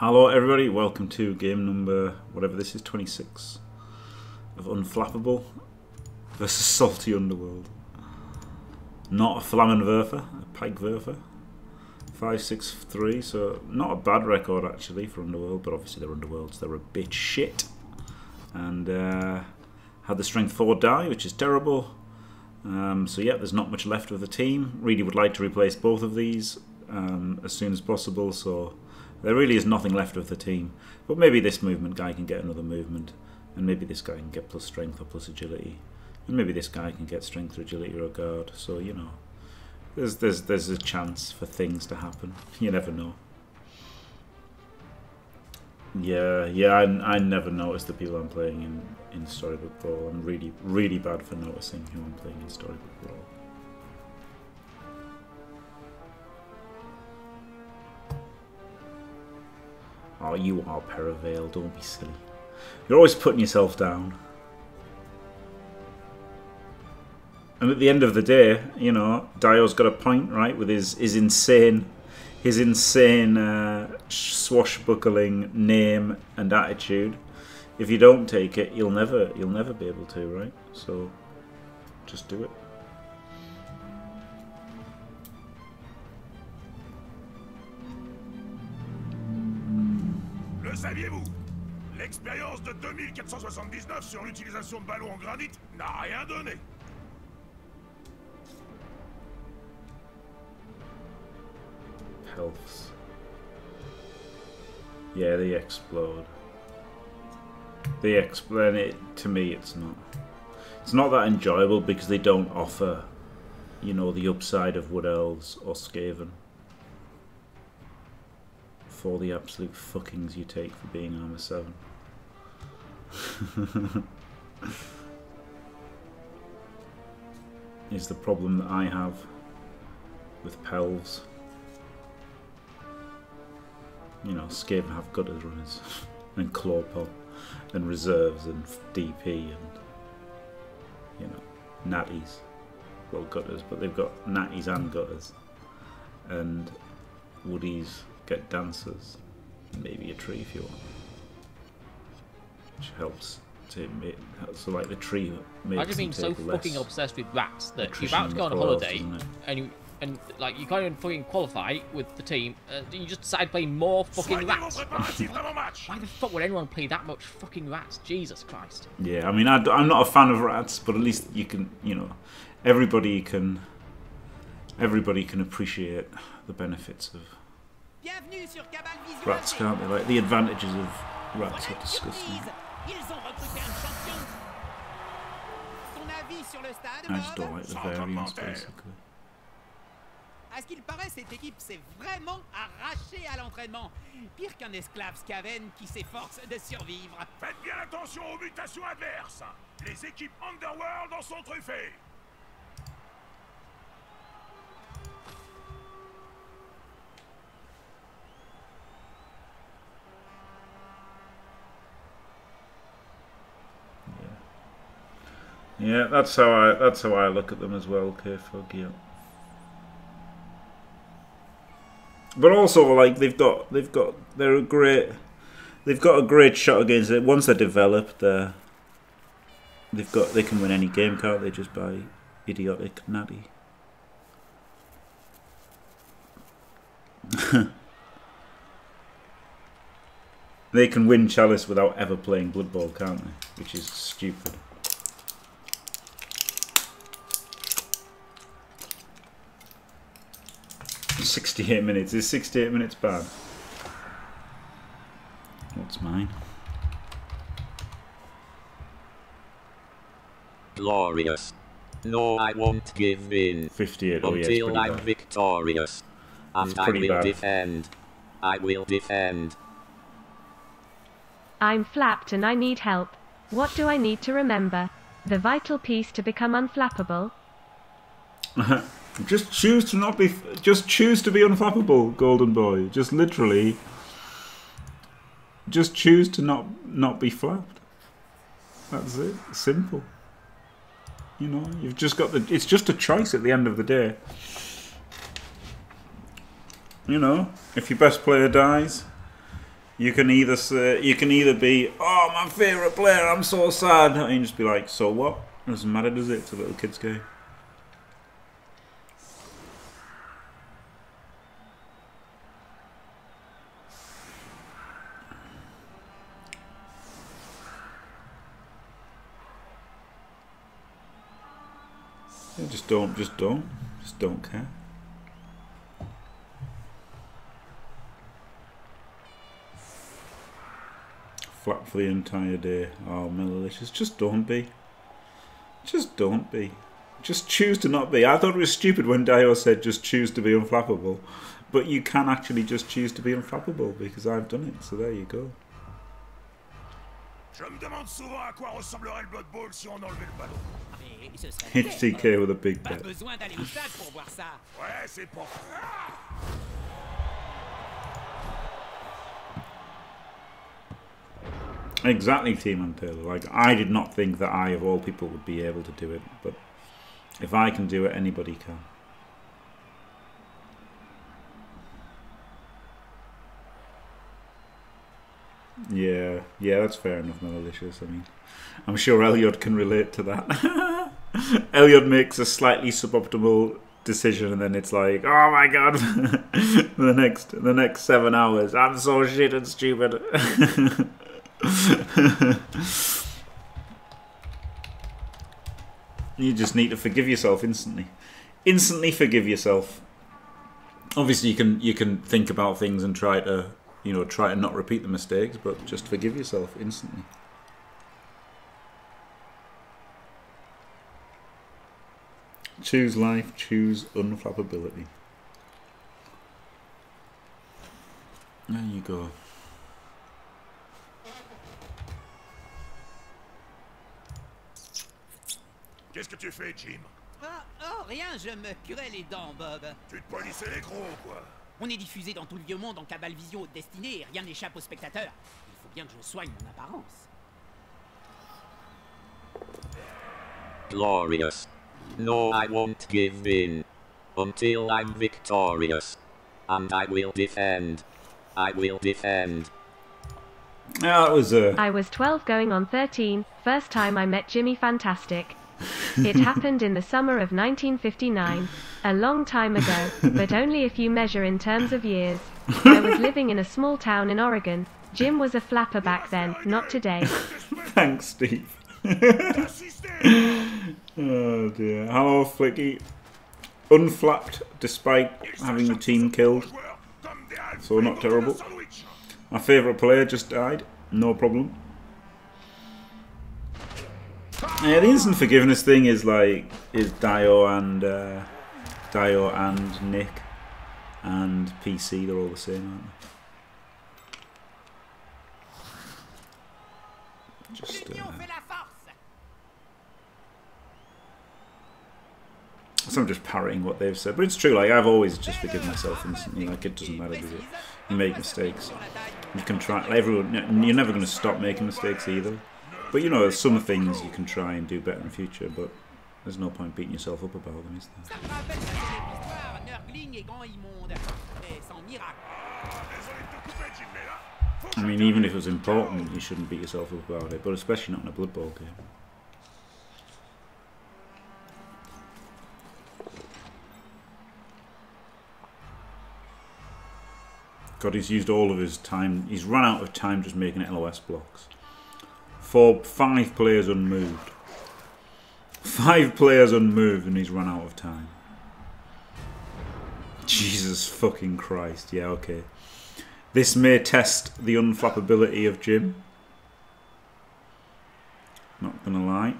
Hello everybody, welcome to game number, whatever this is, 26 of Unflappable versus Salty Underworld. Not a Flamenwerfer, a Pikewerfer. 5-6-3, so not a bad record actually for Underworld, but obviously they're Underworlds, they're a bit shit. And had the strength 4 die, which is terrible. So yeah, there's not much left of the team. Really would like to replace both of these as soon as possible, so there really is nothing left of the team. But maybe this movement guy can get another movement, and maybe this guy can get plus strength or plus agility, and maybe this guy can get strength or agility or guard. So you know, there's a chance for things to happen. You never know. Yeah. I never notice the people I'm playing in Storybook Brawl. I'm really bad for noticing who I'm playing in Storybook Brawl. Oh, you are Perivale, don't be silly. You're always putting yourself down. And at the end of the day, you know, Dio's got a point, right, with his insane swashbuckling name and attitude. If you don't take it, you'll never be able to, right? So just do it. Saviez-vous? L'expérience de 2479 sur l'utilisation de ballons en granit n'a rien donné. Pelves. Yeah, they explode. They explain it to me. It's not that enjoyable because they don't offer, you know, the upside of Wood Elves or Skaven. For the absolute fuckings you take for being armor 7. Is the problem that I have with Pelves. You know, Skaven have good as runners, and Clawpol, and reserves, and DP, and, you know, Natties. Well, gutters, but they've got Natties and gutters. And Woodies. Get dancers, maybe a tree if you want, which helps to make, so like the tree makes. I've just been so fucking obsessed with rats that you're about to go on a holiday and like you can't even fucking qualify with the team. You just decide playing more fucking rats. Why the fuck would anyone play that much fucking rats? Jesus Christ. Yeah, I mean I'm not a fan of rats, but at least you can, you know, everybody can appreciate the benefits of. Rats, can't they? Like, the advantages of rats are disgusting. I just don't like the variance, basically. À ce qu'il paraît, cette équipe s'est vraiment arrachée à l'entraînement. Pire qu'un esclave Skaven qui s'efforce de survivre. Faites bien attention aux mutations adverses. Les équipes Underworld en sont truffées. Yeah, that's how I look at them as well, K-fog, yeah. But also like they've got a great shot against it. Once they're developed, they can win any game, can't they, just by idiotic natty. They can win Chalice without ever playing Blood Bowl, can't they? Which is stupid. Is 68 minutes bad? What's mine? Glorious. No, I won't give in. 58 until I'm bad. Victorious. And I will bad. Defend. I will defend. I'm flapped and I need help. What do I need to remember? The vital piece to become unflappable? Just choose to not be. Just choose to be unflappable, golden boy. Just literally. Just choose to not be flapped. That's it. Simple. You know, you've just got the. It's just a choice at the end of the day. You know, if your best player dies, You can either be, oh, my favourite player, I'm so sad, and you just be like, so what? It doesn't matter, does it? It's a little kid's game. Yeah, just don't care. Flap for the entire day. Oh, Melalicious, just don't be. Just don't be. Just choose to not be. I thought it was stupid when Dio said just choose to be unflappable. But you can actually just choose to be unflappable because I've done it, so there you go. HTK with a big bet. Exactly, Team and Taylor. Like, I did not think that I, of all people, would be able to do it. But if I can do it, anybody can. Yeah, yeah, that's fair enough, Melalicious. I mean, I'm sure Elliot can relate to that. Elliot makes a slightly suboptimal decision, and then it's like, oh my god, the next 7 hours, I'm so shit and stupid. You just need to forgive yourself instantly. Instantly forgive yourself. Obviously, you can think about things and try to, you know, try and not repeat the mistakes, but just forgive yourself instantly. Choose life. Choose unflappability. There you go. Qu'est-ce que tu fais, Jim? Oh, rien, je me curais les dents, Bob. Tu te polissais les gros, quoi. On est diffusé dans tout le vieux monde en Cabal Vision haute destinée et rien n'échappe aux spectateurs. Il faut bien que je soigne mon apparence. Glorious. No, I won't give in. Until I'm victorious. And I will defend. I will defend. Yeah, that was a... I was 12 going on 13, first time I met Jimmy Fantastic. It happened in the summer of 1959, a long time ago, but only if you measure in terms of years. I was living in a small town in Oregon. Jim was a flapper back then, not today. Thanks, Steve. Oh dear. Hello, Flicky. Unflapped despite having the team killed. So not terrible. My favourite player just died. No problem. Yeah, the instant forgiveness thing is like Dio and Nick and PC. They're all the same, aren't they? Just so I'm just parroting what they've said, but it's true. Like I've always just forgiven myself instantly. Like it doesn't matter, does it? You make mistakes. You can try. Everyone, you're never going to stop making mistakes either. But you know, some things you can try and do better in the future, but there's no point beating yourself up about them, is there? I mean, even if it was important, you shouldn't beat yourself up about it, but especially not in a Blood Bowl game. God, he's used all of his time. He's run out of time just making LOS blocks. For 5 players unmoved. 5 players unmoved and he's run out of time. Jesus fucking Christ. Yeah, okay. This may test the unflappability of Jim. Not gonna lie.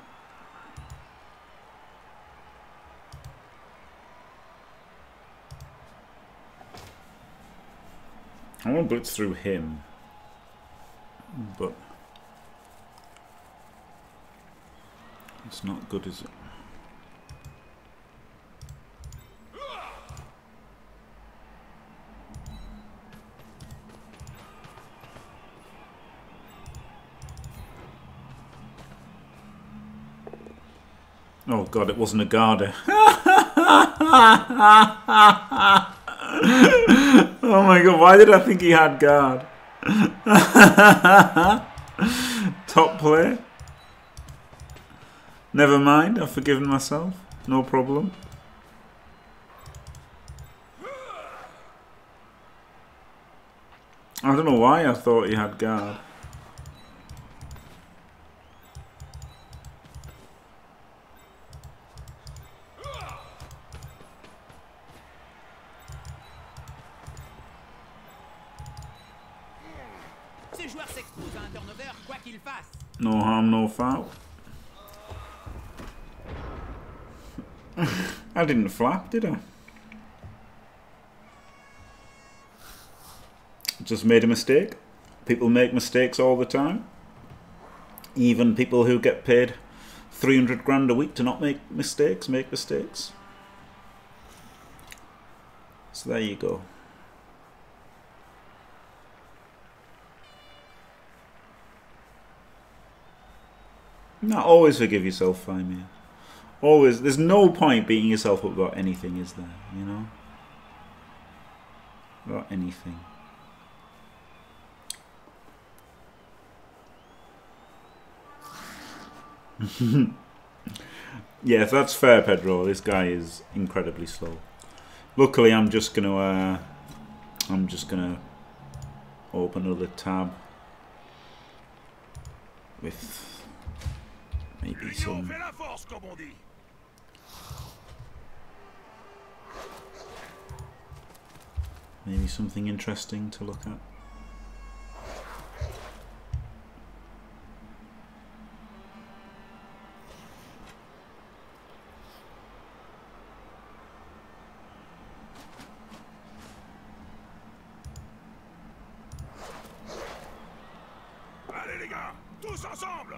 I won't blitz through him. But... it's not good, is it? Oh god, it wasn't a Garda. Oh my god, why did I think he had guard? Top player. Never mind, I've forgiven myself. No problem. I don't know why I thought he had guard. No harm, no foul. I didn't flap, did I? Just made a mistake. People make mistakes all the time. Even people who get paid 300 grand a week to not make mistakes make mistakes. So there you go. No, always forgive yourself, Fymir. Always. There's no point beating yourself up about anything, is there? You know? About anything. Yeah, if that's fair, Pedro. This guy is incredibly slow. Luckily, I'm just gonna. I'm just gonna open another tab with. Maybe some. Maybe something interesting to look at. Allez les gars, tous ensemble.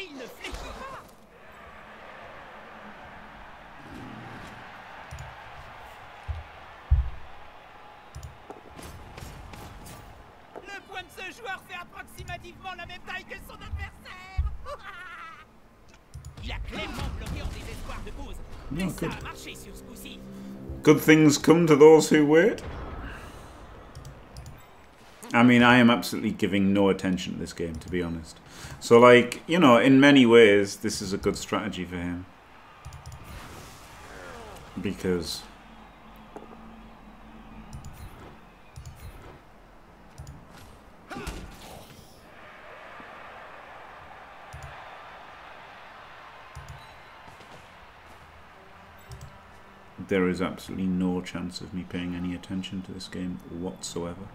Oh, good. Good things come to those who wait. I mean, I am absolutely giving no attention to this game, to be honest. So, like, you know, in many ways, this is a good strategy for him. Because... there is absolutely no chance of me paying any attention to this game whatsoever.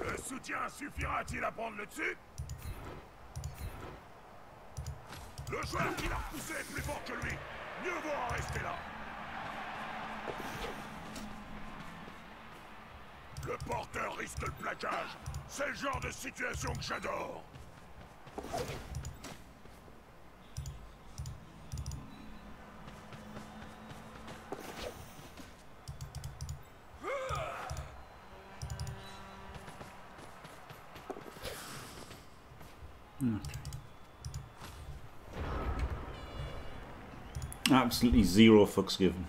Le soutien suffira-t-il à prendre le dessus? Le joueur qui l'a repoussé est plus fort que lui. Mieux vaut en rester là. Le porteur risque le plaquage. C'est le genre de situation que j'adore. Absolutely zero fucks given.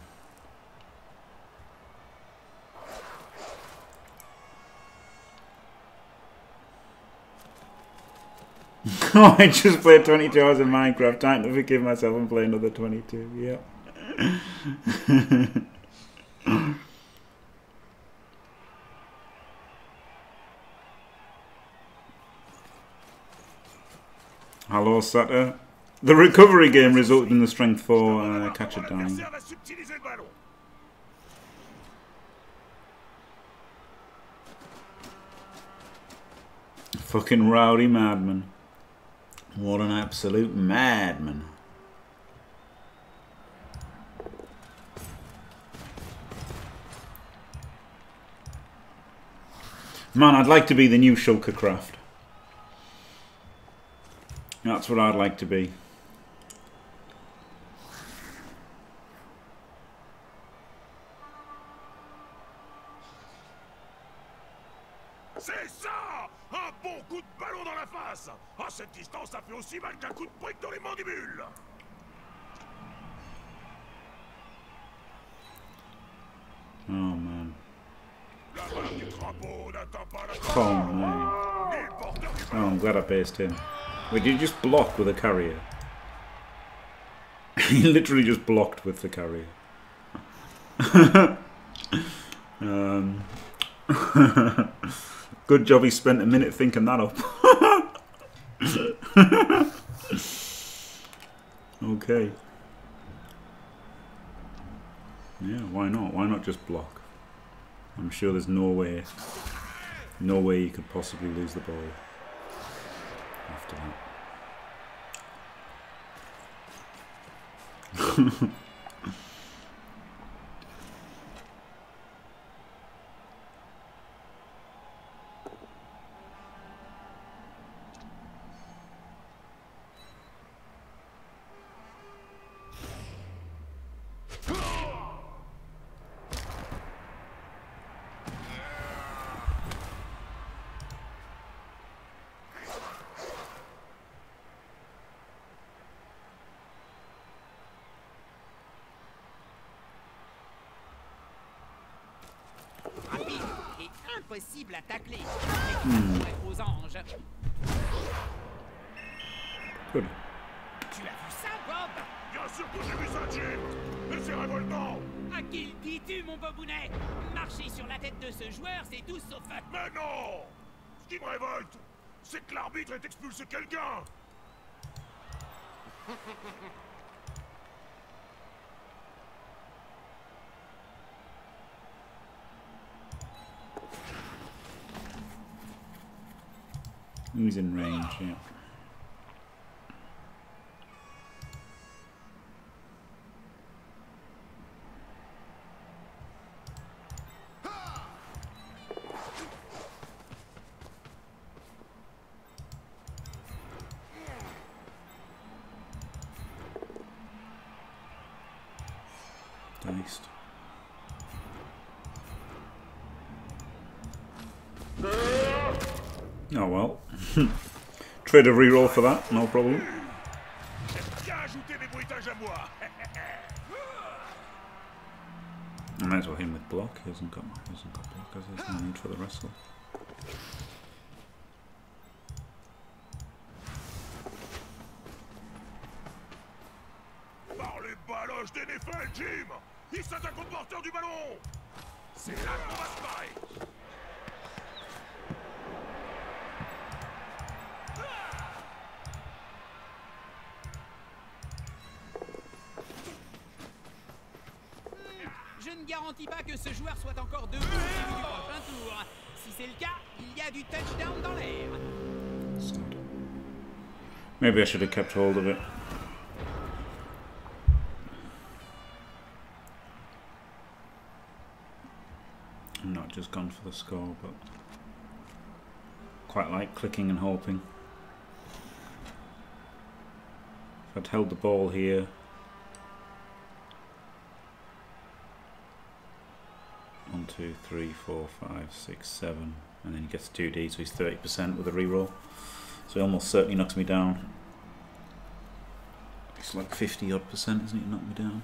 I just played 22 hours in Minecraft. Time to forgive myself and play another 22. Yep. Hello, Satter. The recovery game resulted in the strength for catcher dying. Fucking rowdy madman. What an absolute madman. Man, I'd like to be the new Shulkercraft. That's what I'd like to be. Oh man. Oh man. Oh, I'm glad I based him. Wait, did you just block with a carrier? He literally just blocked with the carrier. Good job he spent a minute thinking that up. Okay. Yeah, why not? Why not just block? I'm sure there's no way you could possibly lose the ball after that. Good. He's in range, yeah. Oh well. Trade a reroll for that, no problem. I might as well hit him with block. He hasn't got block, has he? There's no need for the wrestle. Maybe I should have kept hold of it. I'm not just gone for the score, but quite like clicking and hoping. If I'd held the ball here, one, two, three, four, five, six, seven, and then he gets 2D, so he's 30% with a reroll. So he almost certainly knocks me down. It's like 50-odd%, isn't it? Knock me down.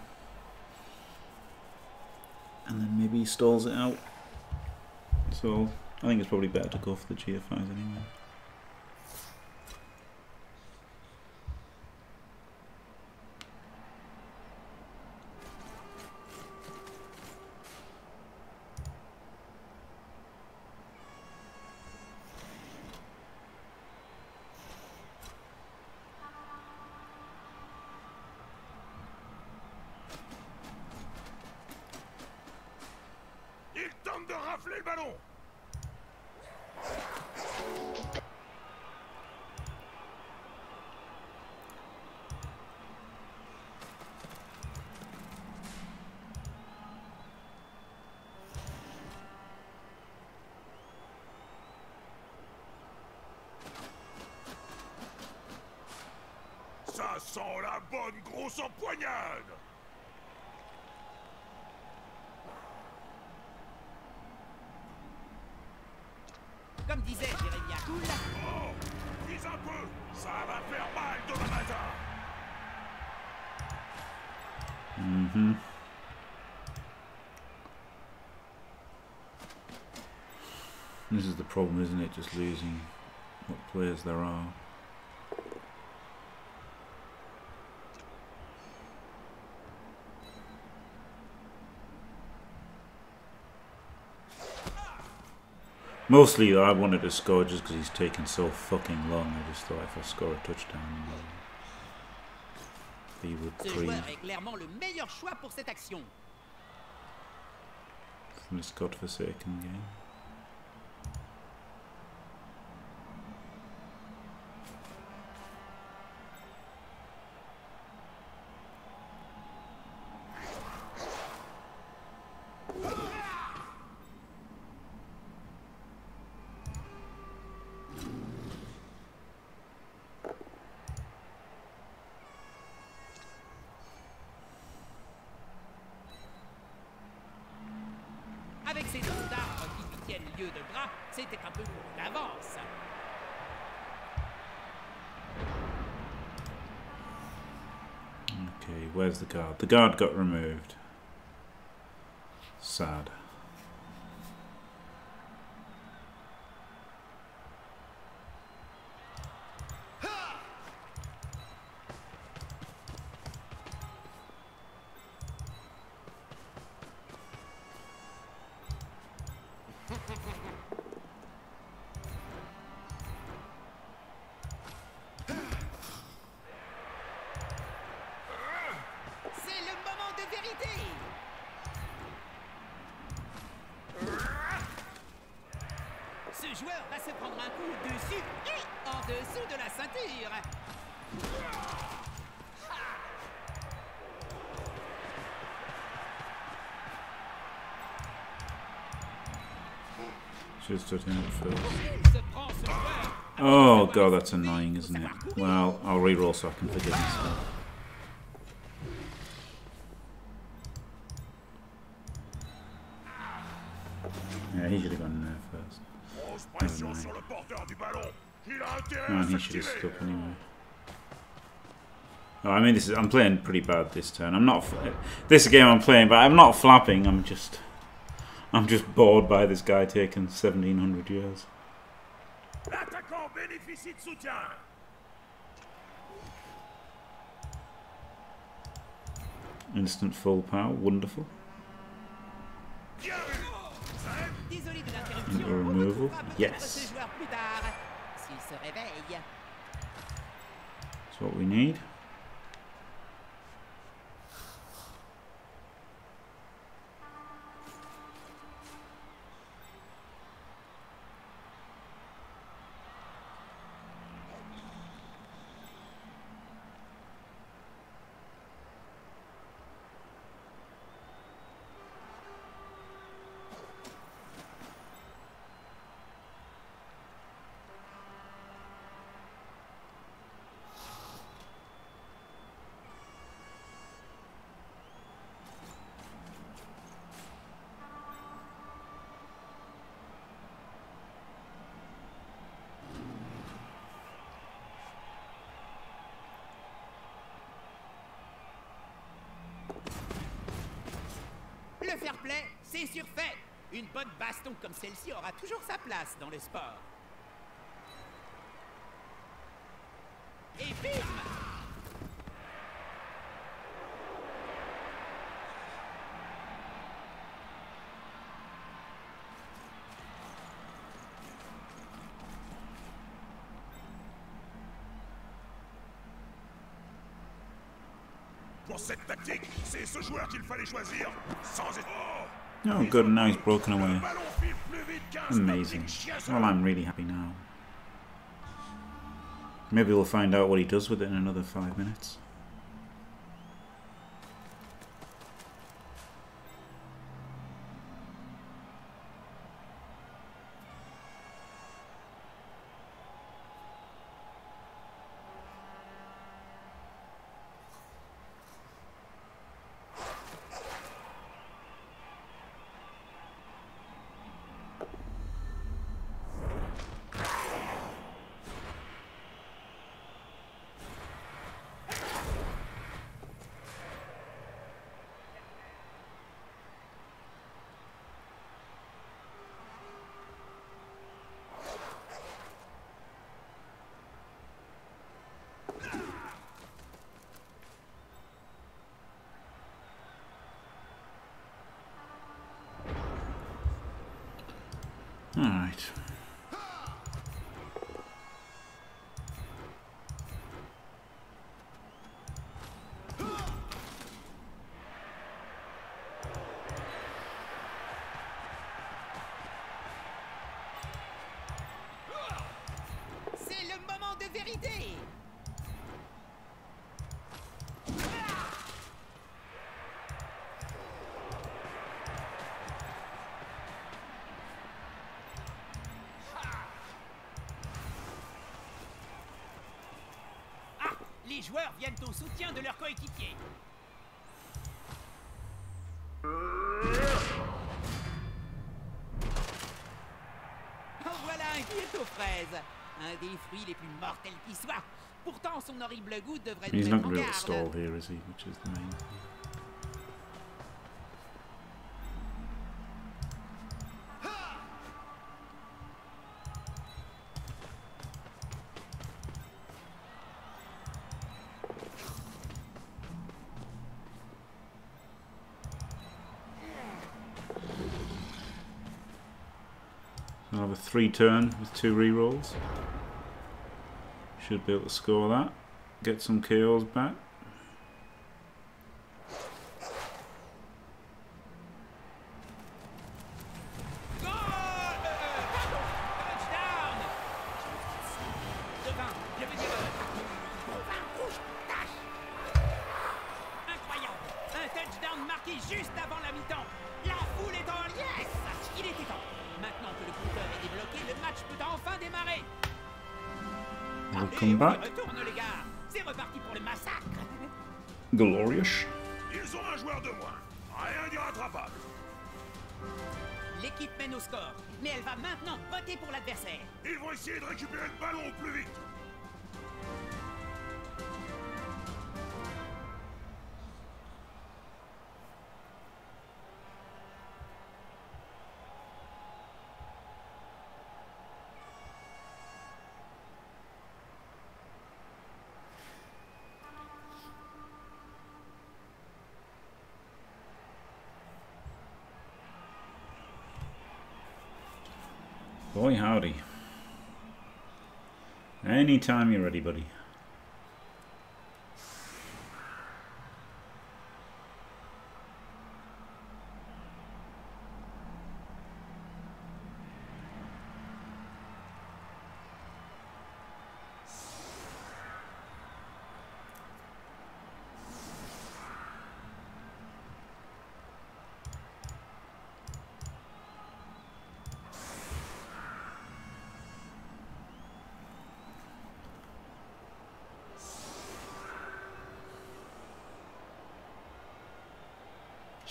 And then maybe he stalls it out. So I think it's probably better to go for the GFIs anyway. sent la bonne grosse empoignade. Comme disait Jérémia Cool. Oh, vise un peu, ça va faire mal demain matin. Mm-hmm. This is the problem, isn't it? Just losing what players there are. Mostly I wanted to score just because he's taken so fucking long. I just thought if I score a touchdown, he would creep. From this godforsaken game. Where's the guard? The guard got removed. Sad. Oh god, that's annoying, isn't it? Well, I'll reroll so I can forgive myself. Yeah, he should have gone in there first. No, he should have stuck anyway. Oh, I mean, this is, I'm playing pretty bad this turn. I'm not. This game I'm playing, but I'm not flapping. I'm just bored by this guy taking 1700 years. Instant full power, wonderful. And removal, yes. That's what we need. Fair play, c'est surfait. Une bonne baston comme celle-ci aura toujours sa place dans le sport. Et bim! Oh good, now he's broken away. Amazing. Well, I'm really happy now. Maybe we'll find out what he does with it in another 5 minutes. Alright. Les joueurs viennent au soutien de leurs coéquipiers. En voilà un qui est aux fraises. Un des fruits les plus mortels qui soient. Pourtant, son horrible goût devrait nous mettre en garde. He's not going to be able to stall here, is he? Which is the main. Another 3 turn with 2 rerolls. Should be able to score that. Get some kills back. Glorious. Ils ont un joueur de moins. Rien d'irrattrapable. L'équipe mène au score, mais elle va maintenant voter pour l'adversaire. Ils vont essayer de récupérer le ballon au plus vite. Boy howdy. Anytime you're ready, buddy.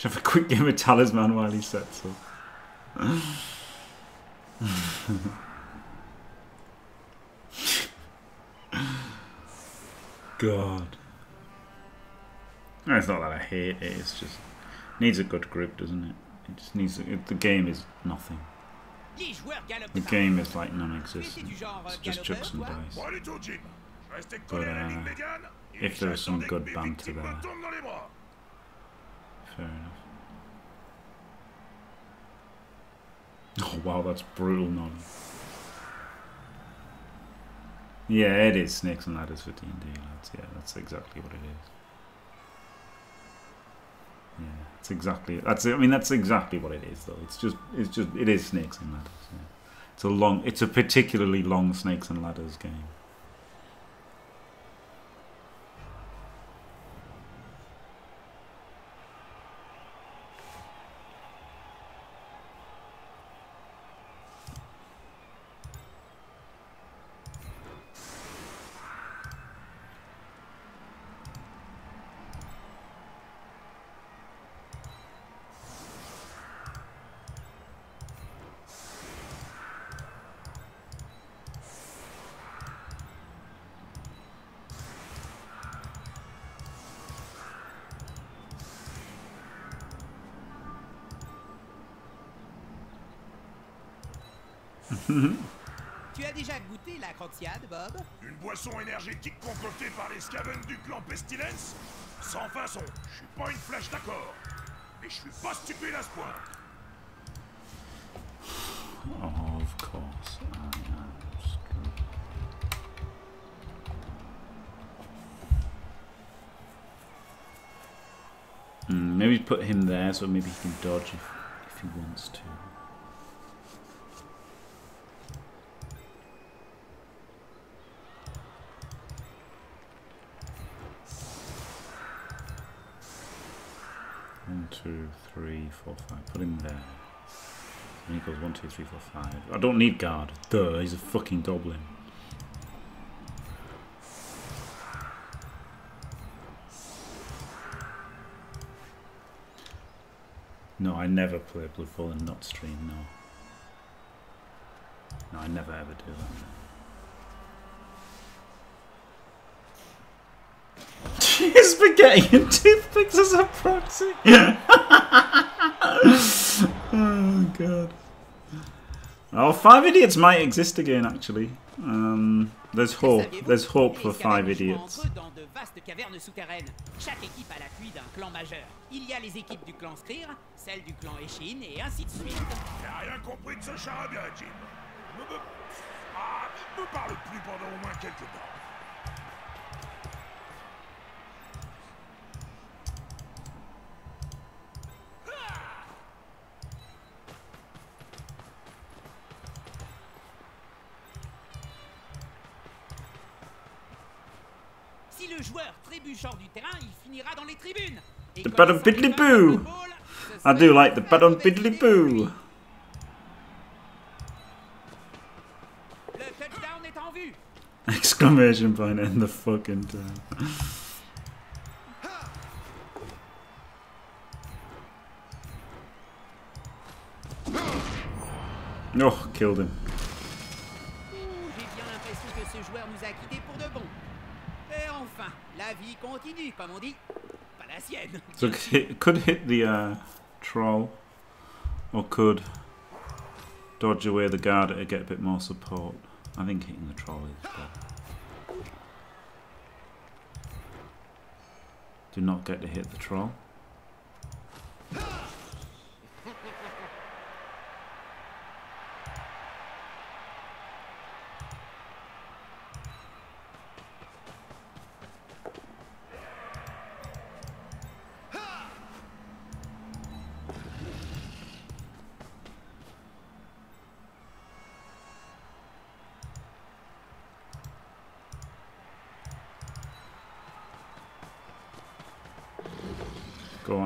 Have a quick game of Talisman while he sets up. God. It's not that I hate it, it's just... needs a good grip, doesn't it? It just needs... the game is nothing. The game is like non-existent. It's just chucks and dice. But if there is some good banter there. Fair enough. Oh wow, that's brutal non. Yeah, it is Snakes and Ladders for D&D, lads. Yeah, that's exactly what it is. Yeah, it's exactly I mean, that's exactly what it is though. It is Snakes and Ladders. Yeah. It's a long, it's a particularly long Snakes and Ladders game. Tu as déjà goûté la croxiade, Bob? Une boisson énergétique concoctée par les Skaven du clan Pestilence? Sans façon, je suis pas une flèche d'accord. Mais je suis pas stupide à ce point. Oh, course I am screwed. Maybe put him there so maybe he can dodge if he wants to. One, two, three, four, five. Put him there. And he goes 1, 2, 3, 4, 5. I don't need guard. Duh, he's a fucking goblin. No, I never play Blood Bowl and not stream, no. No, I never ever do that. Spaghetti and toothpicks as a proxy! Oh god. Oh, Five Idiots might exist again, actually. There's hope. There's hope for Five Idiots. The Badum Biddly Boo! I do like the Badum Biddly Boo! Exclamation point in the fucking time. Oh, killed him. So it could hit the troll, or could dodge away the guard to get a bit more support. I think hitting the troll is better. Do not get to hit the troll.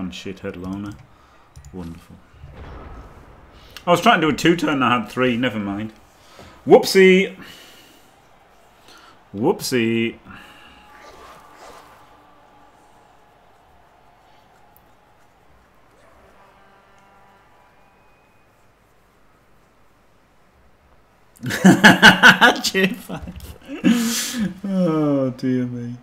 Shithead loner. Wonderful. I was trying to do a two-turn and I had three. Never mind. Whoopsie. Whoopsie. Oh, dear me.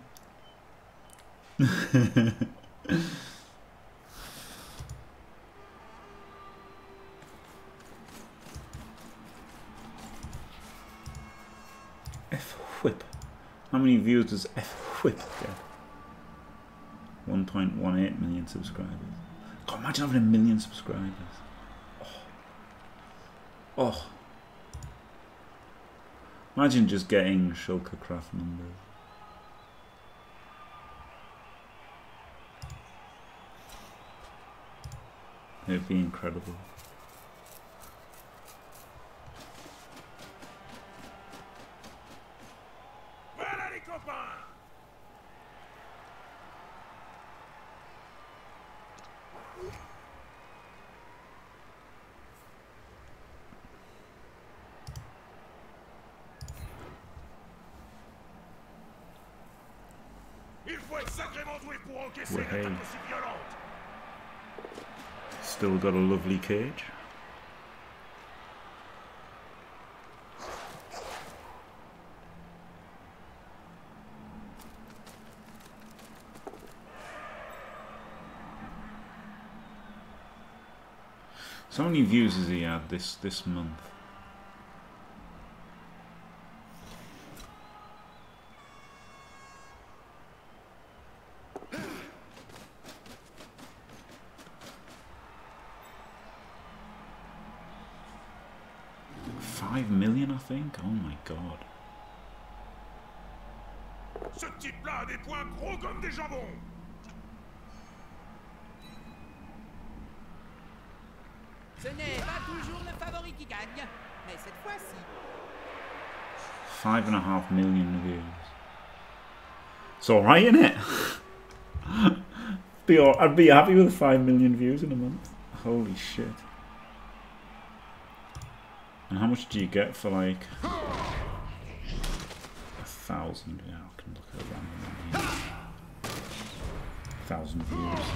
How many views does F-whip get? 1.18 million subscribers. God, imagine having 1 million subscribers. Oh. Oh. Imagine just getting Shulkercraft numbers. It would be incredible. Hey. Still got a lovely cage. So how many views has he had this month? 5 million, I think. Oh my god. Ce type-là a des points gros comme des jambons. Ce n'est pas toujours le favori qui gagne, mais cette fois-ci. 5.5 million views. It's alright, isn't it? I'd be happy with 5 million views in a month. Holy shit. And how much do you get for like 1,000? Yeah, I can look at that. 1,000 views.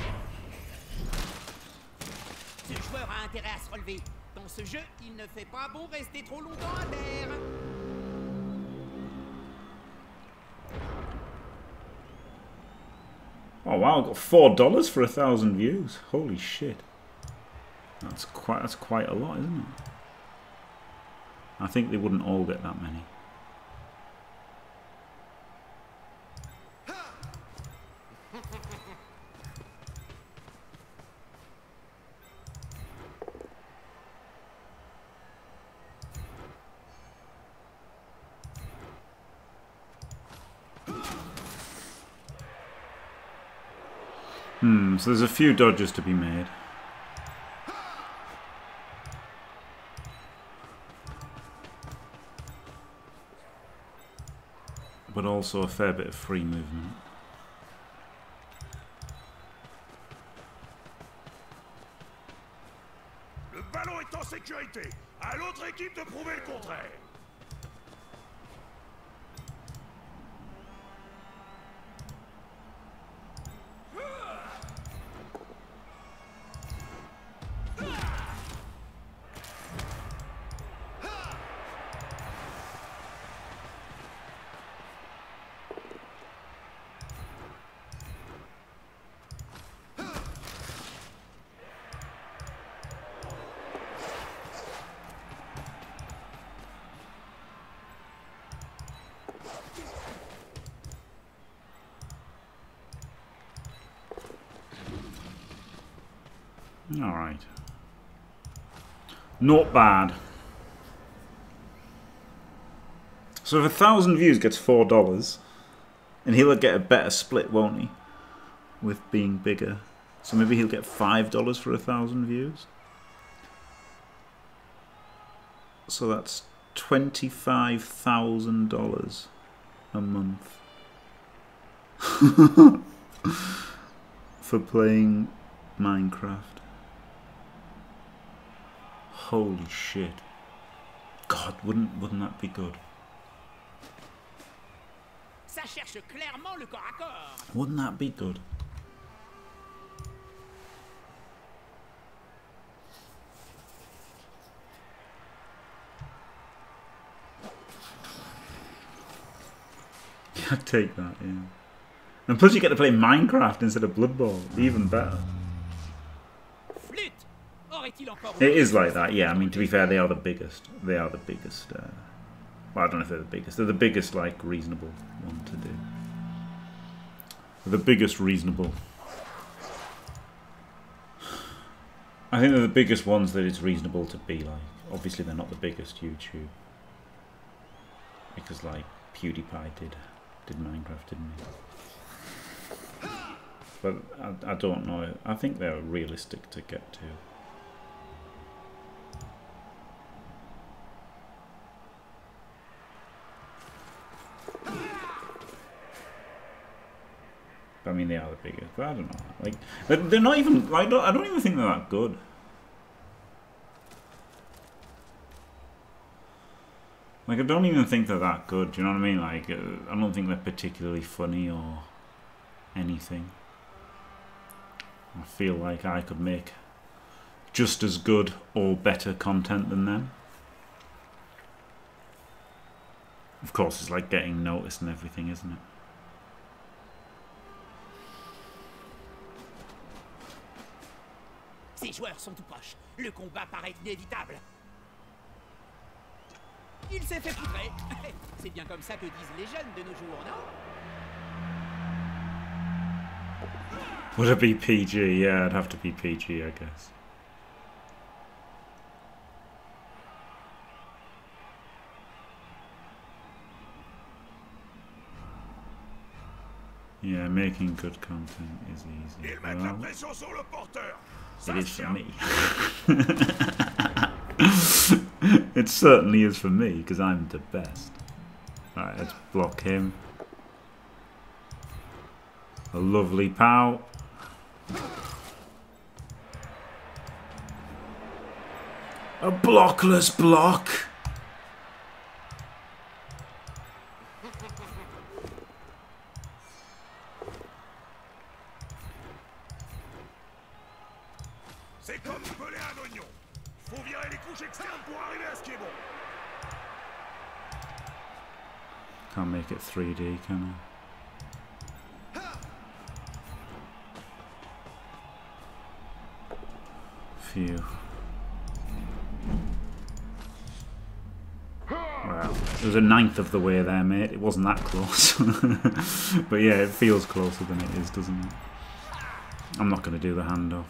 Ce joueur a intérêt à se relever. Dans ce jeu, il ne fait pas bon rester trop longtemps à terre. Oh wow, I got $4 for 1,000 views. Holy shit. That's quite a lot, isn't it? I think they wouldn't all get that many. So there's a few dodges to be made. But also a fair bit of free movement. Le ballon est en sécurité. À l'autre équipe de prouver le contraire. Alright. Not bad. So if 1,000 views gets $4, and he'll get a better split, won't he? With being bigger. So maybe he'll get $5 for 1,000 views. So that's $25,000 a month. For playing Minecraft. Holy shit. God, wouldn't that be good? Wouldn't that be good? Yeah, take that, yeah. And plus you get to play Minecraft instead of Blood Bowl. Even better. It is like that, yeah. I mean, to be fair, they are the biggest. They are the biggest. Well, I don't know if they're the biggest. They're the biggest, like, reasonable one to do. They're the biggest reasonable. I think they're the biggest ones that it's reasonable to be like. Obviously, they're not the biggest YouTube. Because, like, PewDiePie did Minecraft, didn't he? But I don't know. I think they're realistic to get to. I mean, they are the biggest, but I don't know. Like, they're not even. Like, I don't even think they're that good. Like, I don't even think they're that good. Do you know what I mean? Like, I don't think they're particularly funny or anything. I feel like I could make just as good or better content than them. Of course, it's like getting noticed and everything, isn't it? Ces joueurs sont tout proches. Le combat paraît inévitable. Il s'est fait poutrer. C'est bien comme ça que disent les jeunes de nos jours, non? Would it be PG? Yeah, it'd have to be PG, I guess. Yeah, making good content is easy. Well, it is for me. It certainly is for me, because I'm the best. Alright, let's block him. A lovely pow. A blockless block! Can't make it 3D, can I? Phew. Well, it was a ninth of the way there, mate. It wasn't that close. But yeah, it feels closer than it is, doesn't it? I'm not going to do the handoff.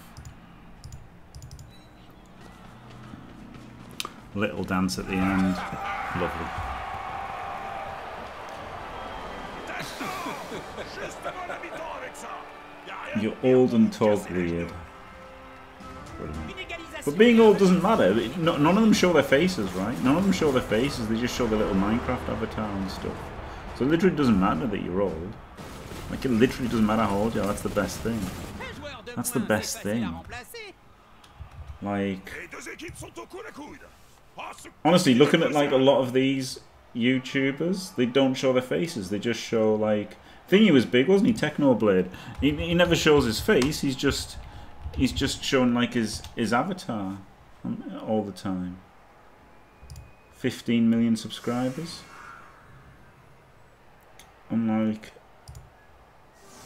Little dance at the end. Lovely. You're old and talk weird. But being old doesn't matter. None of them show their faces, right? None of them show their faces. They just show their little Minecraft avatar and stuff. So it literally doesn't matter that you're old. Like, it literally doesn't matter how old you are. That's the best thing. That's the best thing. Like, honestly, looking at like a lot of these YouTubers, they don't show their faces. They just show like... Thingy was big, wasn't he? Technoblade. He never shows his face. He's just shown like his avatar all the time. 15 million subscribers. I'm like,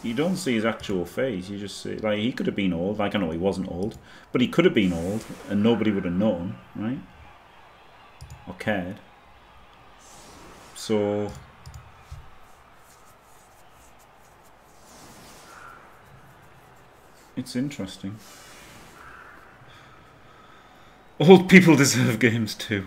you don't see his actual face. You just see, like, he could have been old. Like, I know he wasn't old, but he could have been old and nobody would have known, right? Or cared. So it's interesting. Old people deserve games too.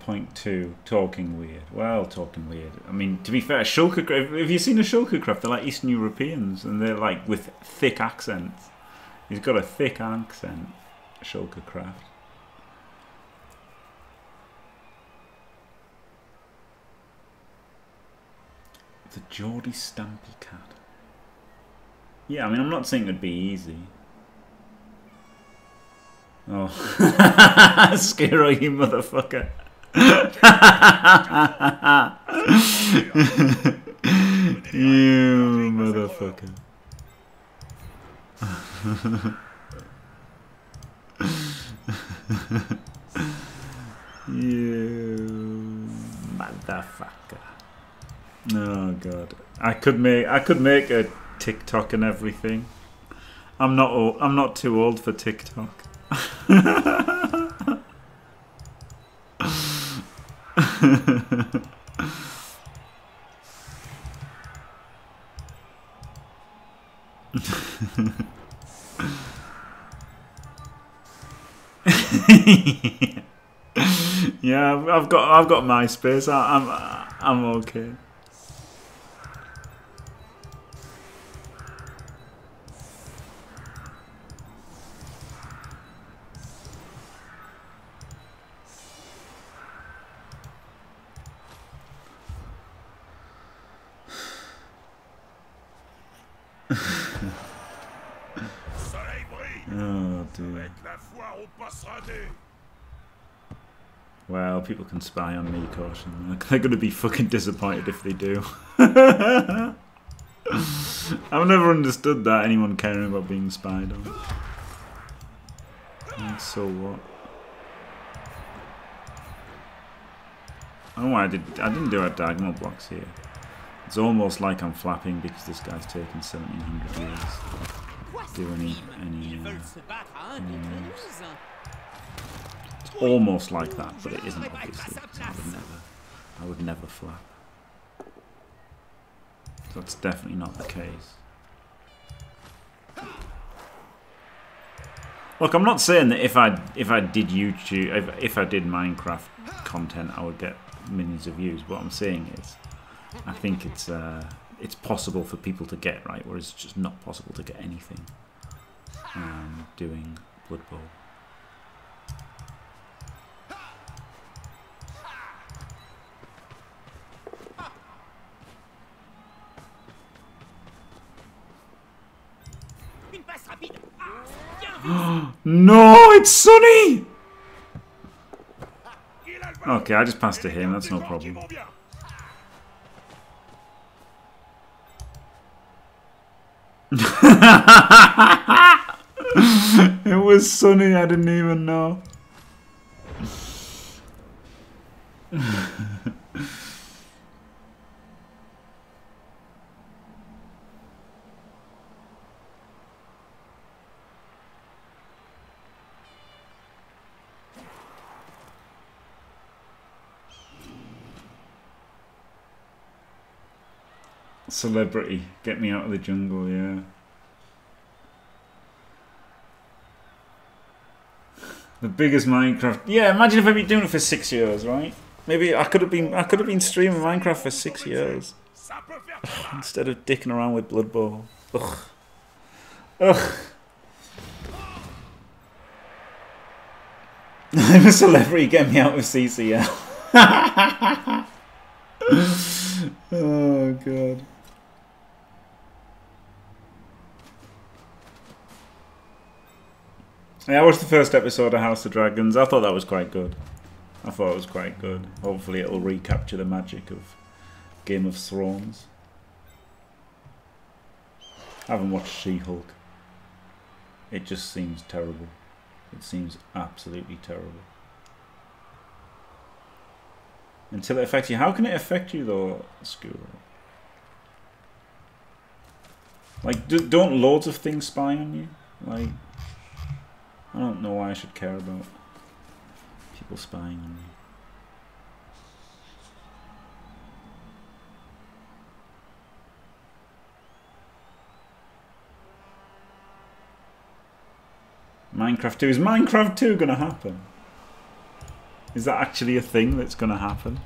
Point two, talking weird. Well, talking weird. I mean, to be fair, Shulkercraft. Have you seen a Shulkercraft? They're like Eastern Europeans, and they're like with thick accents. He's got a thick accent, Shulkercraft. The Geordie Stampy Cat. Yeah, I mean, I'm not saying it'd be easy. Oh, Skiro, you motherfucker. You motherfucker. You motherfucker. Oh god. I could make a TikTok and everything. I'm not too old for TikTok. Yeah, I've got MySpace. I'm okay. Oh dear. Well, people can spy on me, caution. They're going to be fucking disappointed if they do. I've never understood that, anyone caring about being spied on. And so what? Oh, I didn't do our diagonal blocks here. It's almost like I'm flapping because this guy's taken 1700 years. Do any moves. It's almost like that, but it isn't, obviously. I would never flap. So that's definitely not the case. Look, I'm not saying that if I did YouTube, if I did Minecraft content, I would get millions of views. What I'm saying is, I think it's possible for people to get right, whereas it's just not possible to get anything doing Blood Bowl. No, it's Sunny! Okay, I just passed to him, that's no problem. It was Sunny, I didn't even know. Celebrity, get me out of the jungle, yeah. The biggest Minecraft, yeah. Imagine if I'd been doing it for 6 years, right? Maybe I could have been streaming Minecraft for 6 years instead of dicking around with Blood Bowl. Ugh. Ugh. I'm a celebrity, get me out of CCL. Oh god. Yeah, I watched the first episode of House of Dragons. I thought that was quite good. I thought it was quite good. Hopefully it'll recapture the magic of Game of Thrones. I haven't watched She-Hulk. It just seems terrible. It seems absolutely terrible. Until it affects you. How can it affect you though, Skuro? Like, don't loads of things spy on you? Like... I don't know why I should care about people spying on me. Minecraft 2. Is Minecraft 2 gonna happen? Is that actually a thing that's gonna happen?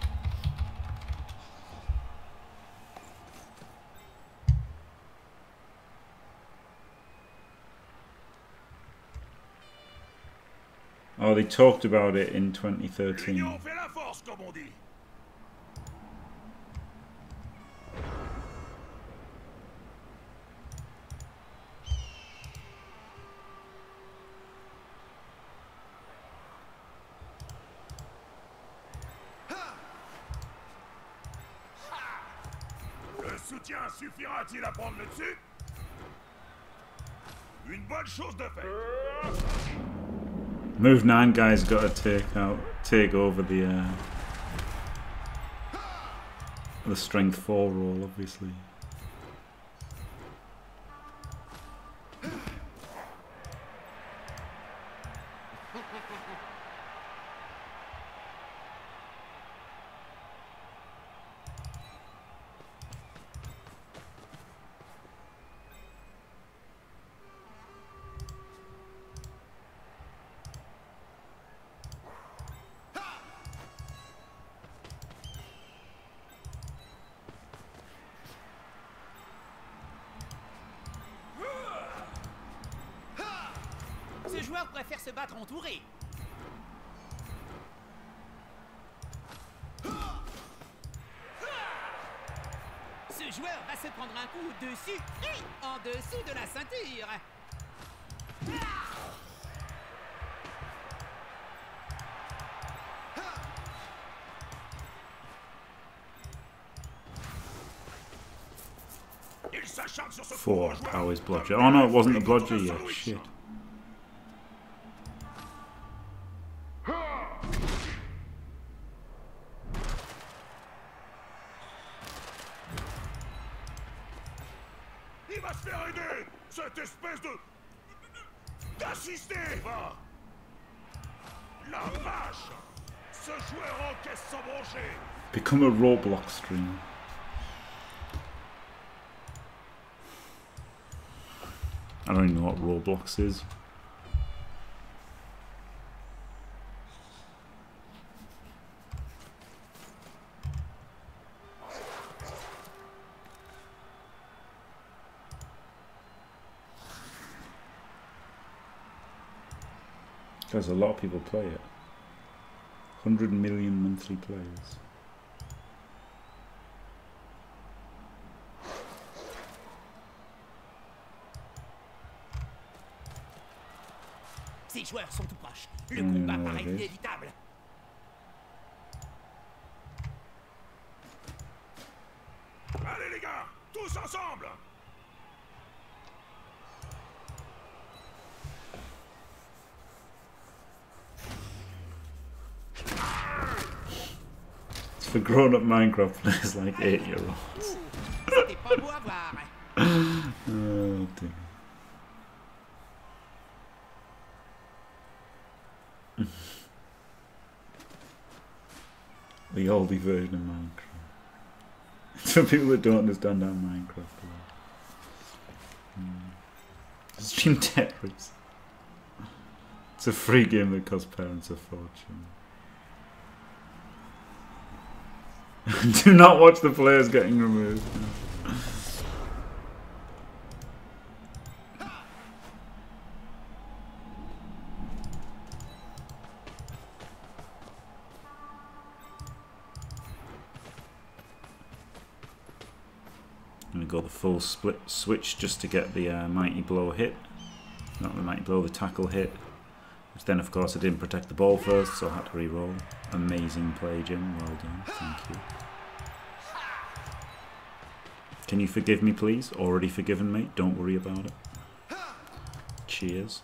Oh, they talked about it in 2013. Suffira-t-il à prendre le dessus? Une bonne chose de fait. Move 9 guys gotta take over the strength 4 role, obviously. Always bludger. Oh no, it wasn't the bludger yet. Shit. Become a Roblox streamer. I don't even know what Roblox is. Shows a lot of people play it. 100 million monthly players. Ces joueurs sont tout proches. Le combat paraît inévitable. Allez les gars, tous ensemble. It's for grown-up Minecraft players like 8-year-olds. Oh dear. The oldie version of Minecraft. Some people that don't understand how Minecraft works. Stream Tetris. It's a free game that costs parents a fortune. Do not watch the players getting removed. Full split switch just to get the mighty blow hit, not the mighty blow, the tackle hit, which then of course I didn't protect the ball first, so I had to re-roll. Amazing play, Jim, well done, thank you. Can you forgive me please? Already forgiven me, don't worry about it. Cheers.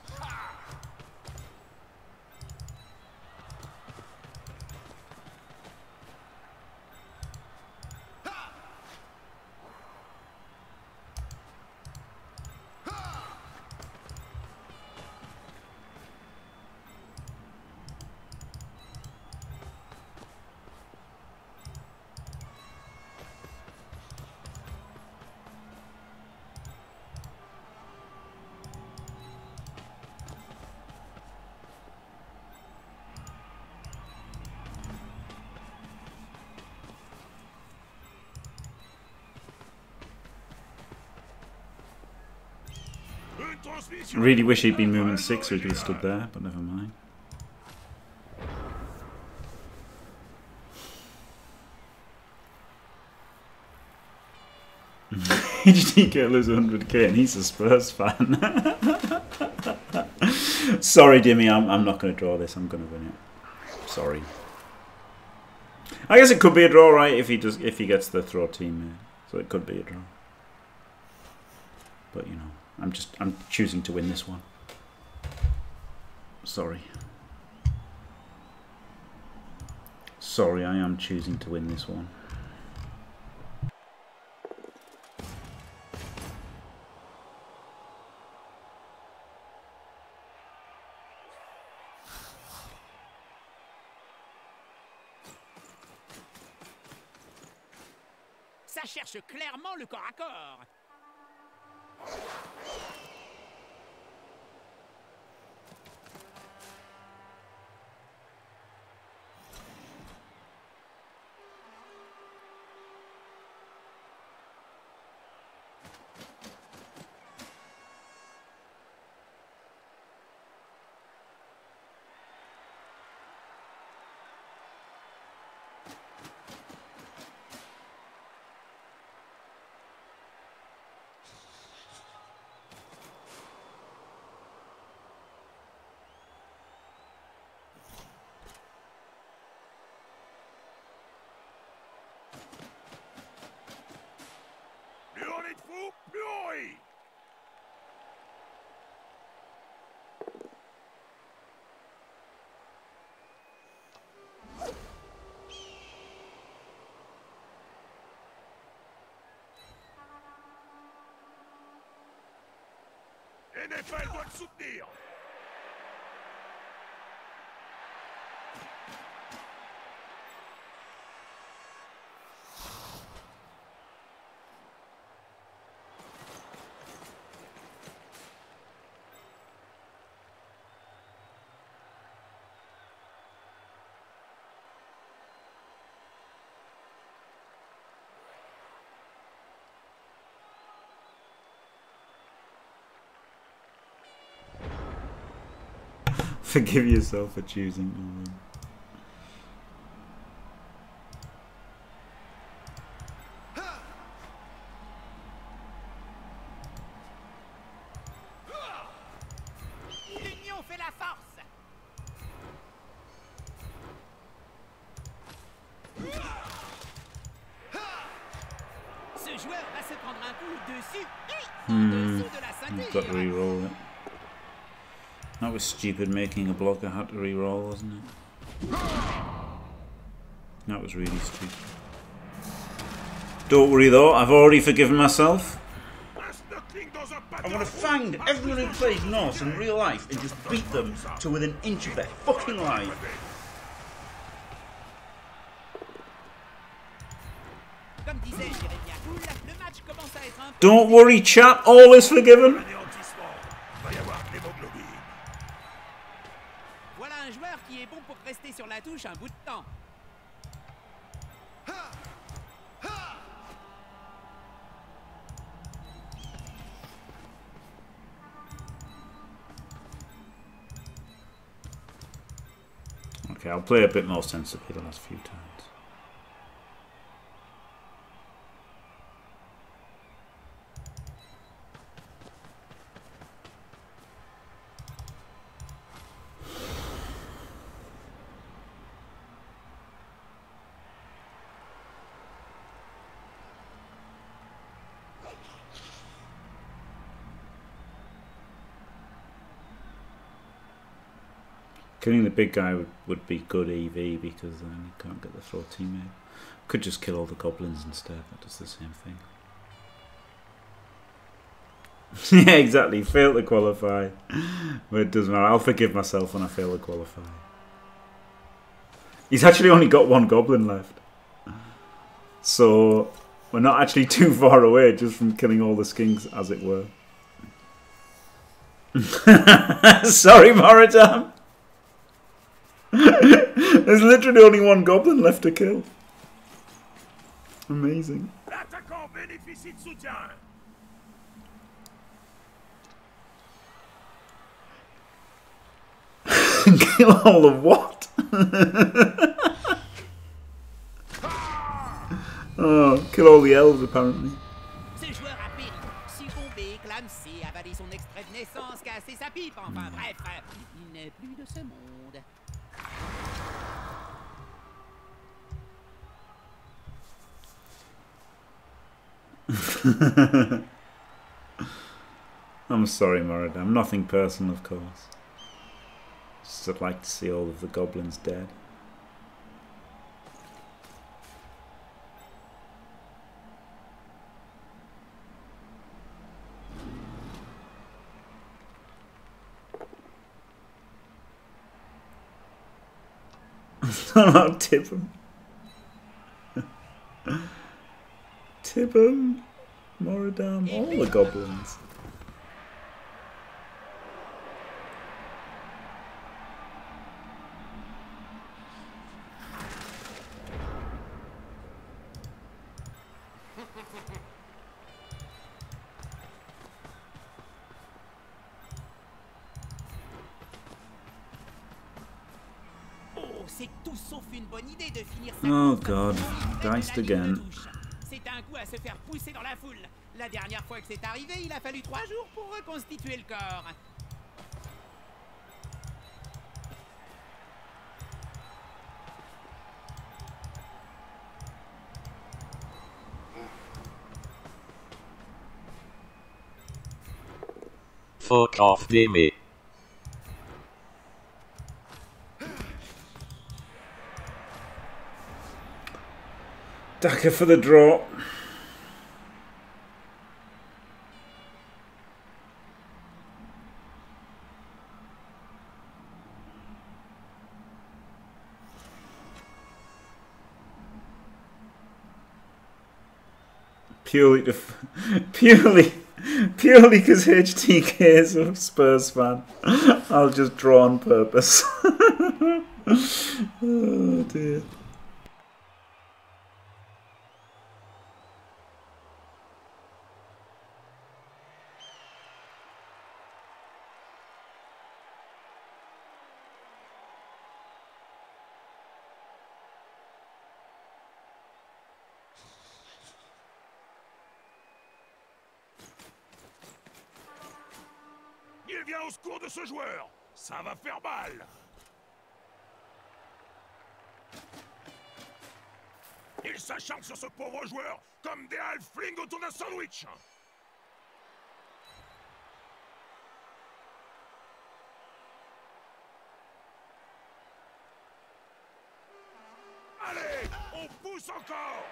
Really wish he'd been moving 6 so he could have stood there, but never mind. HTK lose 100k and he's a Spurs fan. Sorry, Jimmy, I'm not going to draw this. I'm going to win it. Sorry. I guess it could be a draw, right? If he does, if he gets the throw team, so it could be a draw. But you know. I'm choosing to win this one. Sorry. Sorry, I am choosing to win this one. Ça cherche clairement le corps à corps. NFL doit le soutenir. Forgive yourself for choosing evil. Stupid making a blocker had to re-roll, wasn't it? That was really stupid. Don't worry though, I've already forgiven myself. I want to find everyone who plays Norse in real life and just beat them to within an inch of their fucking life. Don't worry chat, all is forgiven. Okay, I'll play a bit more sensibly the last few times. Killing the big guy would be good EV because then you can't get the throw teammate. Could just kill all the goblins instead, that does the same thing. Yeah, exactly, fail to qualify. But it doesn't matter, I'll forgive myself when I fail to qualify. He's actually only got one goblin left. So, we're not actually too far away just from killing all the skinks, as it were. Sorry, Moradan! There's literally only one goblin left to kill. Amazing. Kill all of what? Oh, kill all the elves apparently. I'm sorry, Moradan. Nothing personal, of course. Just I'd like to see all of the goblins dead. I'll tip him. Tip him, Moradan, all the goblins. Oh god, diced again. Fuck off, Jimmy. Daka for the draw. Purely because HTK is a Spurs fan. I'll just draw on purpose. Oh dear. Jimmy vient au secours de ce joueur. Ça va faire mal. Ils s'acharnent sur ce pauvre joueur comme des halflings autour d'un sandwich. Allez, on pousse encore.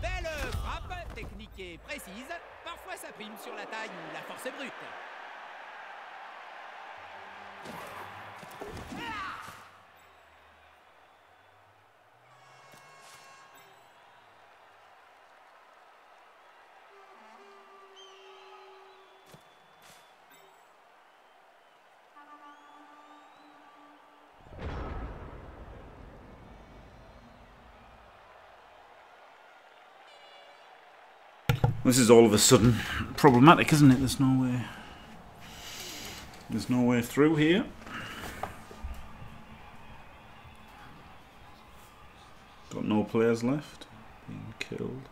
Belle frappe, technique et précise. Parfois, ça prime sur la taille ou la force brute. This is all of a sudden problematic, isn't it? There's no way. There's no way through here. Got no players left. Being killed.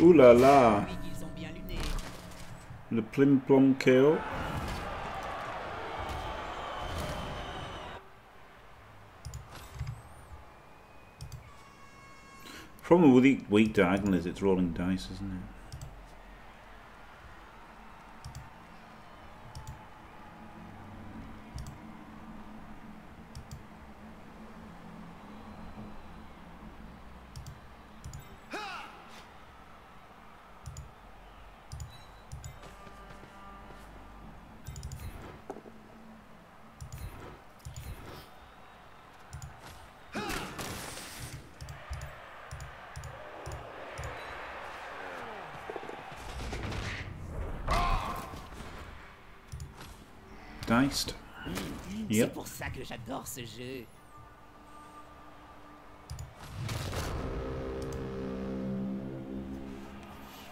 Ouh là là, le plim plom KO. Problem with the weak diagonal is it's rolling dice, isn't it? Yep. C'est pour ça que j'adore ce jeu.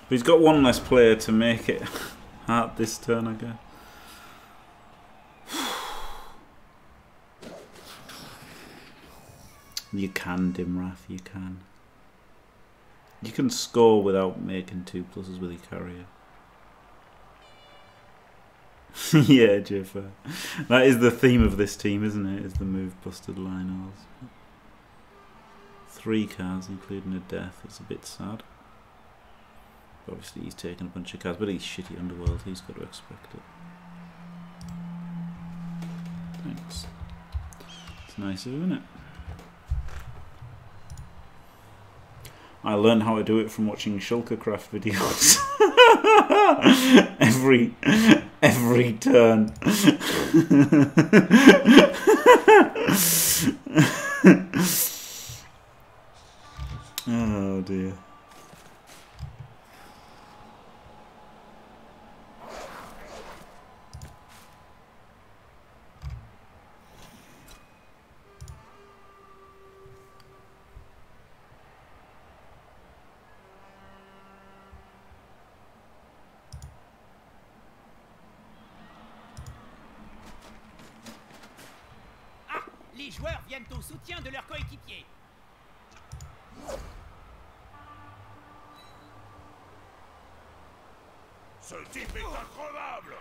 But he's got one less player to make it hard this turn, I guess. You can, Dimrath, you can. You can score without making two pluses with your carrier. Yeah, Jiffer. That is the theme of this team, isn't it? Is the move busted Lionels. 3 cards, including a death. It's a bit sad. Obviously, he's taken a bunch of cards, but he's shitty Underworld. He's got to expect it. Thanks. It's nice, isn't it? I learned how to do it from watching Shulkercraft videos. Every turn. Oh dear. les joueurs viennent au soutien de leurs coéquipiers. Ce type est incroyable.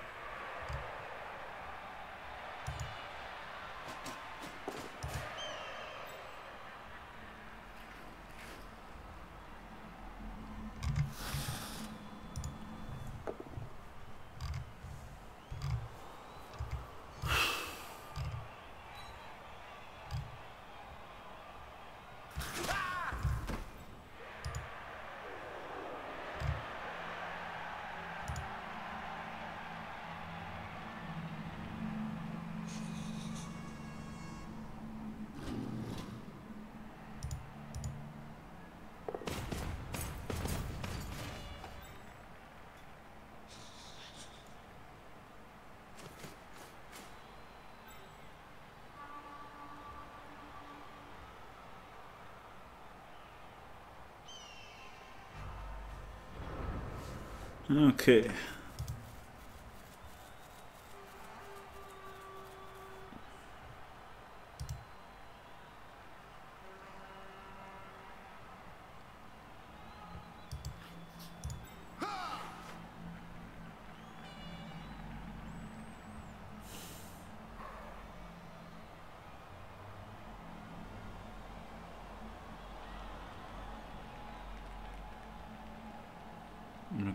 Okay.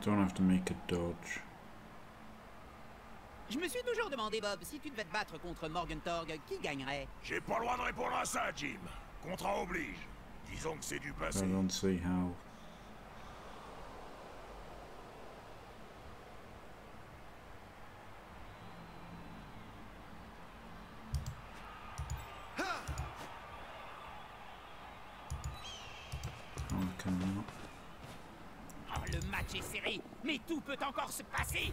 Don't have to make a dodge. Je me suis toujours demandé, Bob, si tu devais te battre contre Morgenthorg, qui gagnerait? J'ai pas le droit de répondre à ça, Jim. Contrat oblige. Disons que c'est du passé. I don't see how. Mais tout peut encore se passer.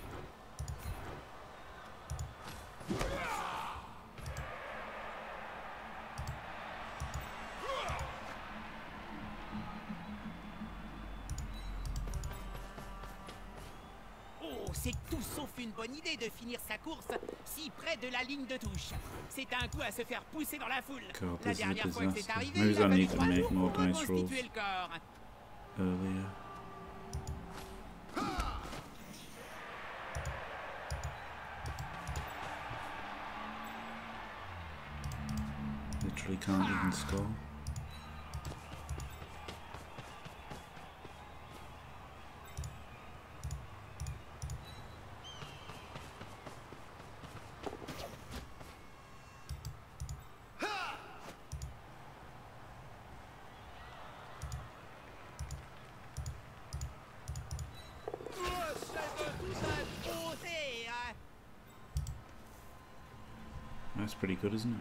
Oh, c'est tout sauf une bonne idée de finir sa course si près de la ligne de touche. C'est un coup à se faire pousser dans la foule. La dernière fois que c'est arrivé, il a fallu 3 jours pour reconstituer le corps. Can't even score. That's pretty good, isn't it?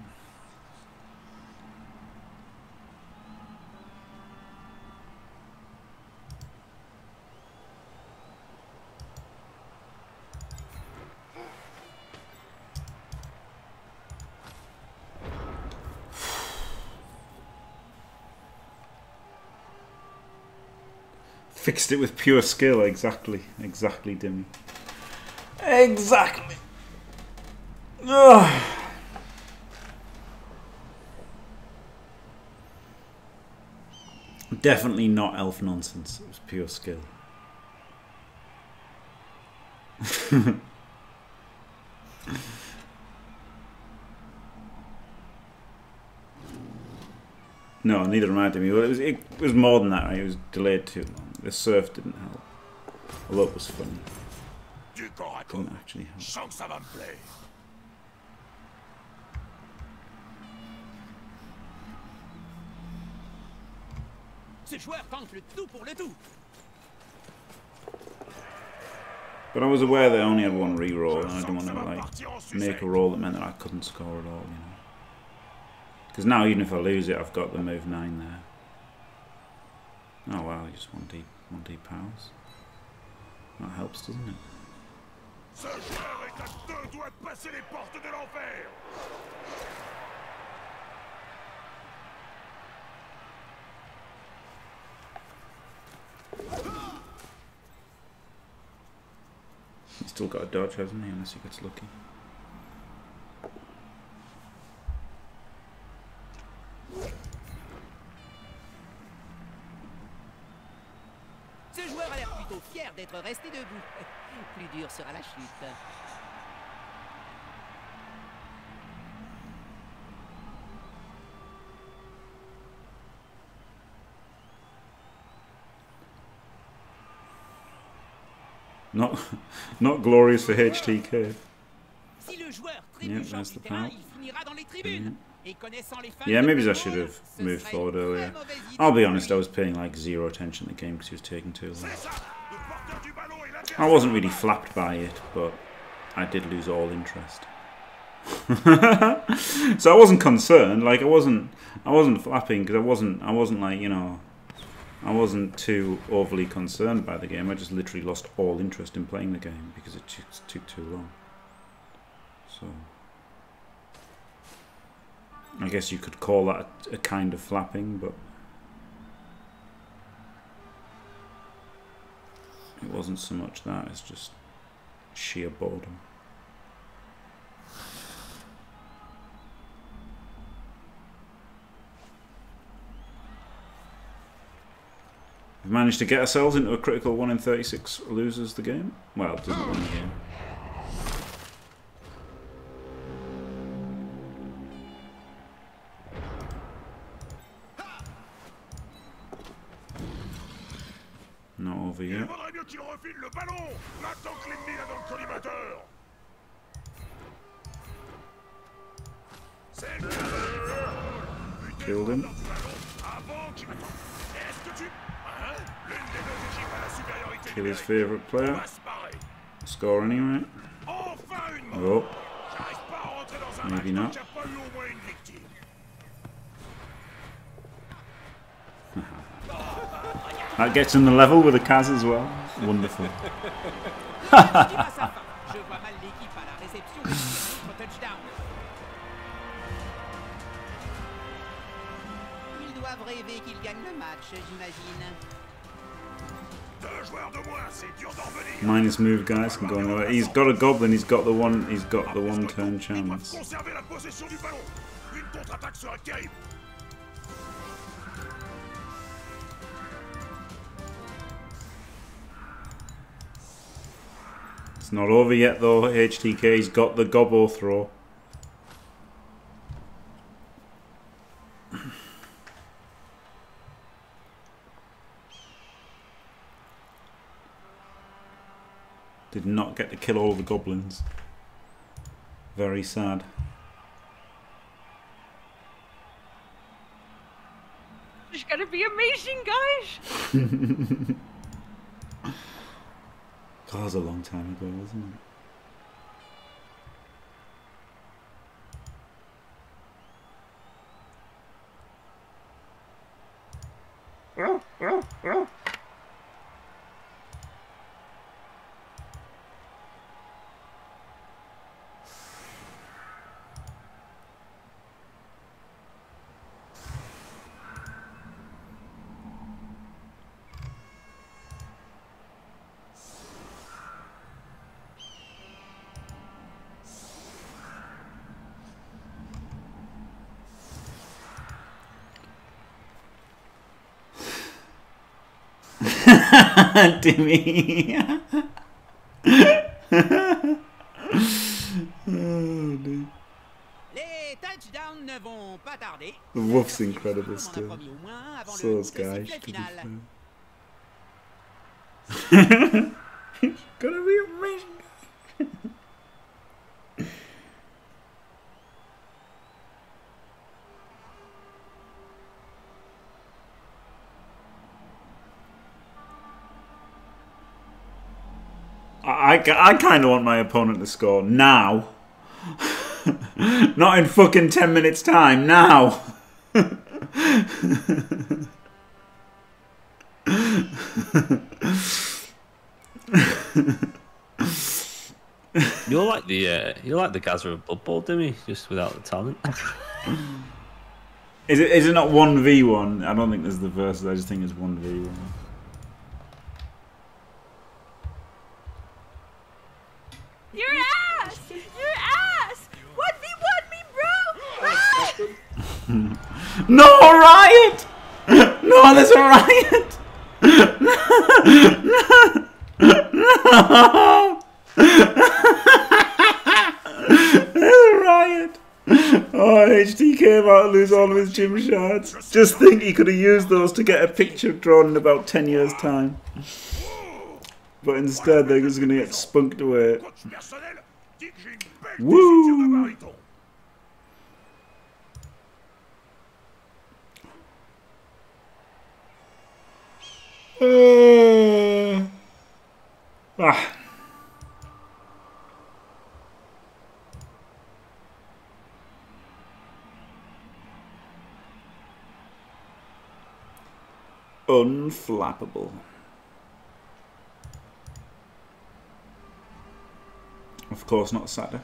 Fixed it with pure skill, exactly, Dimmy. Exactly! Ugh. Definitely not elf nonsense, it was pure skill. No, neither am I, Dimmy. Well, it was more than that, right? It was delayed too long. The surf didn't help. Although it was funny. It didn't actually help. But I was aware that I only had one reroll, and I didn't want to like make a roll that meant that I couldn't score at all, you know. Because now, even if I lose it, I've got the move 9 there. Oh wow, you just 1D powers. That helps, doesn't it? Ce joueur est à 2 doigts de passer les portes de l'enfer. He's still got a dodge, hasn't he? Unless he gets lucky. Ce joueur a l'air plutôt fier d'être resté debout. Plus dur sera la chute. Not, not glorious for HTK. Yeah, that's the plan. Yeah, maybe I should have moved forward earlier. I'll be honest, I was paying like zero attention to the game because he was taking too long. I wasn't really flapped by it, but I did lose all interest. So I wasn't concerned. Like I wasn't flapping because I wasn't like, you know, I wasn't too overly concerned by the game. I just literally lost all interest in playing the game because it just took too long. So I guess you could call that a kind of flapping, but it wasn't so much that, it's just sheer boredom. We've managed to get ourselves into a critical 1 in 36 loses the game. Well, it doesn't win the game. Not over yet. Killed him. Kill his favourite player. Score anyway. Oh. Maybe not. That gets in the level with the Kaz as well. Wonderful. Minus move, guys, can go anywhere. He's got a goblin. He's got the one turn chance. It's not over yet though. HTK's got the gobble throw. Did not get to kill all the goblins. Very sad. It's gonna be amazing, guys! God, that was a long time ago, wasn't it? Timmy. The wolf's incredible still. So is Guy. Gonna be amazing. I kind of want my opponent to score now. Not in fucking 10 minutes time, now. You're like the guys with a Blood Bowl, Jimmy, just without the talent. Is it not 1v1? I don't think there's the versus, I just think it's 1v1. No, a riot! No, there's a riot! Riot! Oh, HTK might lose all of his gym shards. Just think he could have used those to get a picture drawn in about 10 years' time. But instead, they're just going to get spunked away. Woo! Unflappable. Of course not Saturday.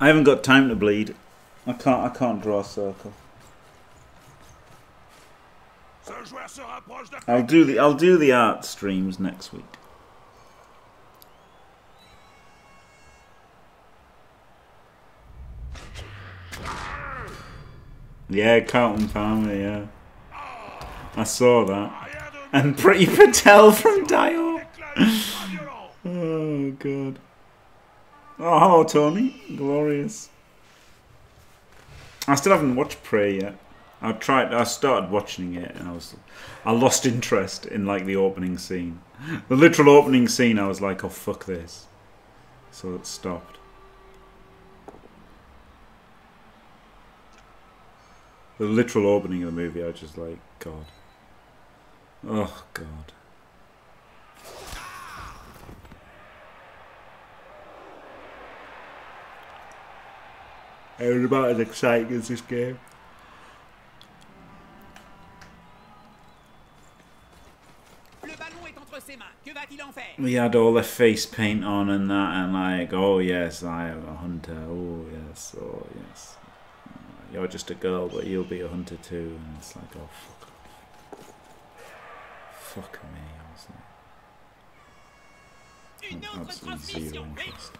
I haven't got time to bleed. I can't draw a circle. I'll do the art streams next week. Yeah, Carlton Palmer, yeah. I saw that. And Pretty Patel from Dio. Oh, God. Oh, hello, Tony. Glorious. I still haven't watched Prey yet. I started watching it and I lost interest in like the opening scene. The literal opening scene, I was like, oh fuck this. So it stopped. The literal opening of the movie, I was just like, God. Oh God. It was about as exciting as this game. We had all the face paint on and that, and like, oh yes, I am a hunter, oh yes, oh yes. You're just a girl, but you'll be a hunter too, and it's like, oh fuck off. Fuck me, I was like. Absolutely zero interest.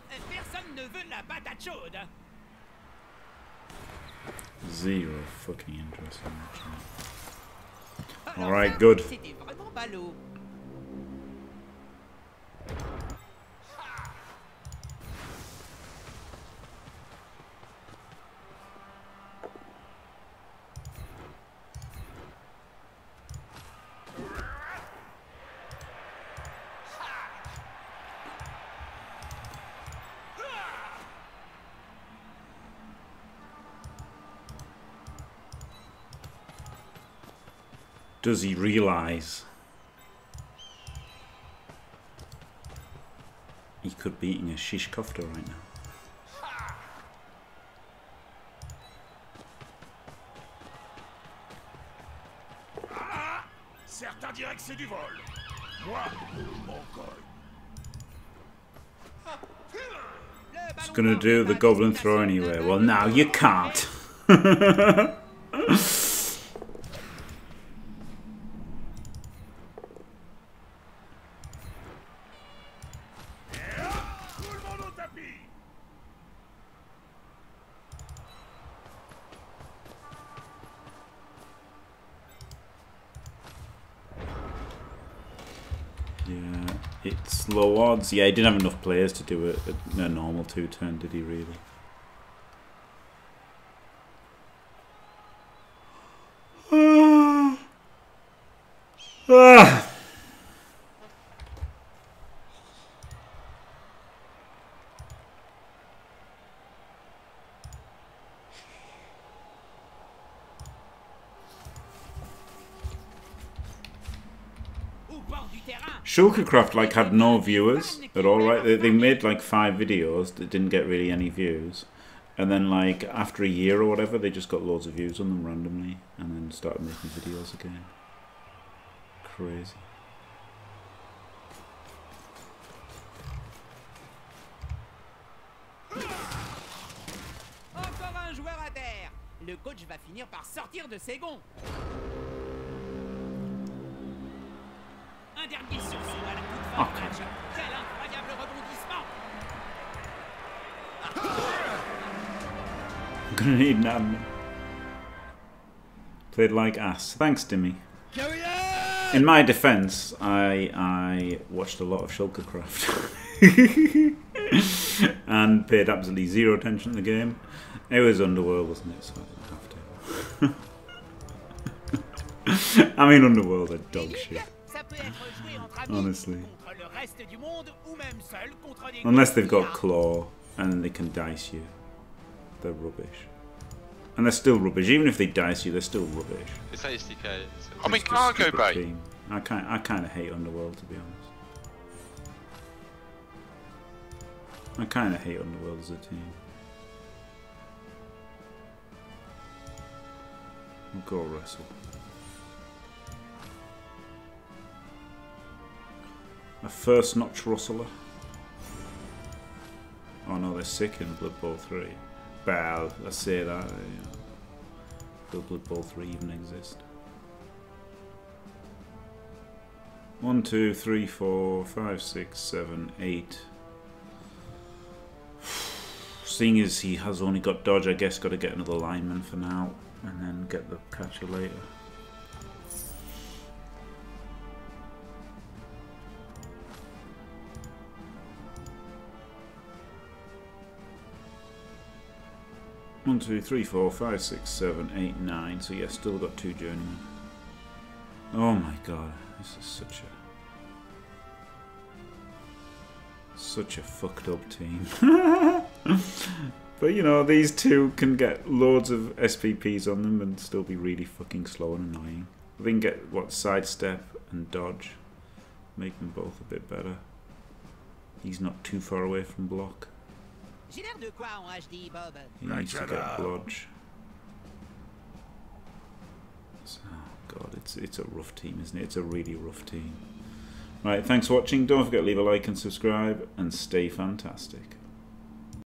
Zero fucking interest in that channel. Alright, good. Does he realize he could be eating a shish kofta right now? Certains diraient que c'est du vol. Moi, mon col. It's gonna do the goblin throw anyway. Well, now you can't. Low odds. Yeah, he didn't have enough players to do a normal two-turn, did he really? Shulkercraft like had no viewers at all, right? They made like 5 videos that didn't get really any views, and then like after a year or whatever, they just got loads of views on them randomly, and then started making videos again. Crazy. Encore un joueur à terre. Le coach va finir par sortir de ses gonds. Okay. I'm gonna need an admin. Played like ass. Thanks, Timmy. Go In my defense, I watched a lot of Shulkercraft and paid absolutely zero attention to the game. It was Underworld, wasn't it? So I didn't have to. I mean, Underworld are dog shit. Honestly. Unless they've got claw and they can dice you. They're rubbish. And they're still rubbish. Even if they dice you, they're still rubbish. It's HTK. I mean, cargo bay. I kind of hate Underworld, to be honest. I kind of hate Underworld as a team. We'll go wrestle. A first notch rustler. Oh no, they're sick in Blood Bowl 3. Well, let's say that. Does Blood Bowl 3 even exist? 1, 2, 3, 4, 5, 6, 7, 8. Seeing as he has only got dodge, I guess got to get another lineman for now. And then get the catcher later. One, two, three, four, five, six, seven, eight, nine. So yeah, still got two journeymen. Oh my god, this is such a fucked up team. But you know, these two can get loads of SPPs on them and still be really fucking slow and annoying. They can get what, sidestep and dodge, make them both a bit better. He's not too far away from block. He needs to get blodge. So, oh god, it's a rough team, isn't it? It's a really rough team. Right, thanks for watching. Don't forget to leave a like and subscribe, and stay fantastic.